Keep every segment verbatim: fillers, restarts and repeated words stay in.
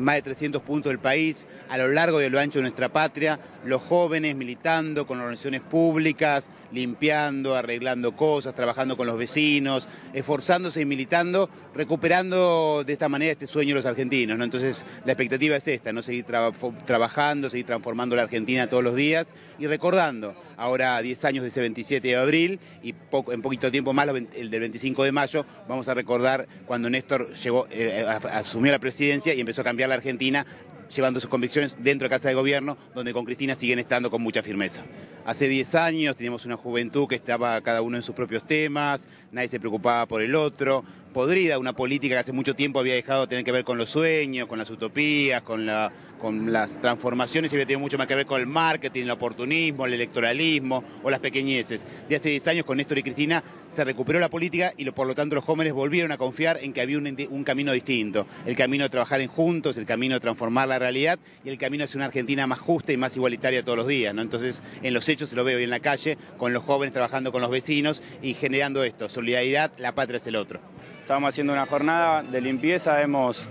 en más de trescientos puntos del país, a lo largo y a lo ancho de nuestra patria, los jóvenes militando con organizaciones públicas, limpiando, arreglando cosas, trabajando con los vecinos, esforzándose y militando, recuperando de esta manera este sueño de los argentinos, ¿no? Entonces la expectativa es esta, ¿no? Seguir tra- trabajando, seguir transformando la Argentina todos los días y recordando ahora diez años de ese veintisiete de abril y poco, en poquito tiempo más, el del veinticinco de mayo, vamos a recordar cuando Néstor llegó, eh, asumió la presidencia y empezó a cambiar la Argentina, llevando sus convicciones dentro de Casa de Gobierno, donde con Cristina siguen estando con mucha firmeza. Hace diez años teníamos una juventud que estaba cada uno en sus propios temas, nadie se preocupaba por el otro, podrida una política que hace mucho tiempo había dejado de tener que ver con los sueños, con las utopías, con, la, con las transformaciones, y había tenido mucho más que ver con el marketing, el oportunismo, el electoralismo o las pequeñeces. De hace diez años con Néstor y Cristina se recuperó la política y por lo tanto los jóvenes volvieron a confiar en que había un, un camino distinto, el camino de trabajar en juntos, el camino de transformar la realidad y el camino hacia una Argentina más justa y más igualitaria todos los días, ¿no? Entonces en los hechos se lo veo hoy en la calle, con los jóvenes trabajando con los vecinos y generando esto, solidaridad, la patria es el otro. Estábamos haciendo una jornada de limpieza, hemos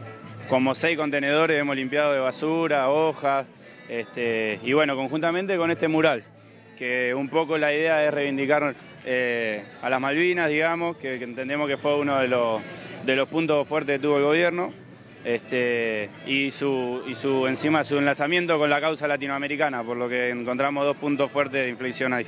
como seis contenedores, hemos limpiado de basura, hojas, este, y bueno, conjuntamente con este mural, que un poco la idea es reivindicar eh, a las Malvinas, digamos, que, que entendemos que fue uno de los, de los puntos fuertes que tuvo el gobierno, este, y, su, y su encima su enlazamiento con la causa latinoamericana, por lo que encontramos dos puntos fuertes de inflexión ahí.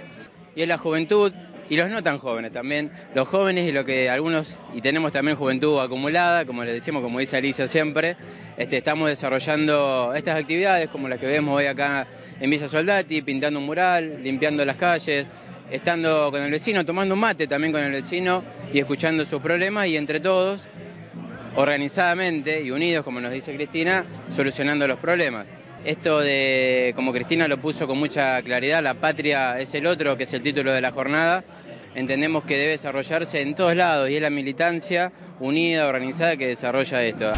Y es la juventud, y los no tan jóvenes también, los jóvenes y lo que algunos, y tenemos también juventud acumulada, como les decimos, como dice Alicia siempre, este, estamos desarrollando estas actividades como las que vemos hoy acá en Villa Soldati, pintando un mural, limpiando las calles, estando con el vecino, tomando un mate también con el vecino y escuchando sus problemas y entre todos, organizadamente y unidos, como nos dice Cristina, solucionando los problemas. Esto de, como Cristina lo puso con mucha claridad, la patria es el otro, que es el título de la jornada, entendemos que debe desarrollarse en todos lados y es la militancia unida, organizada que desarrolla esto.